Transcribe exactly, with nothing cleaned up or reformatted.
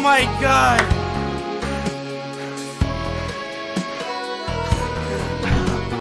my God.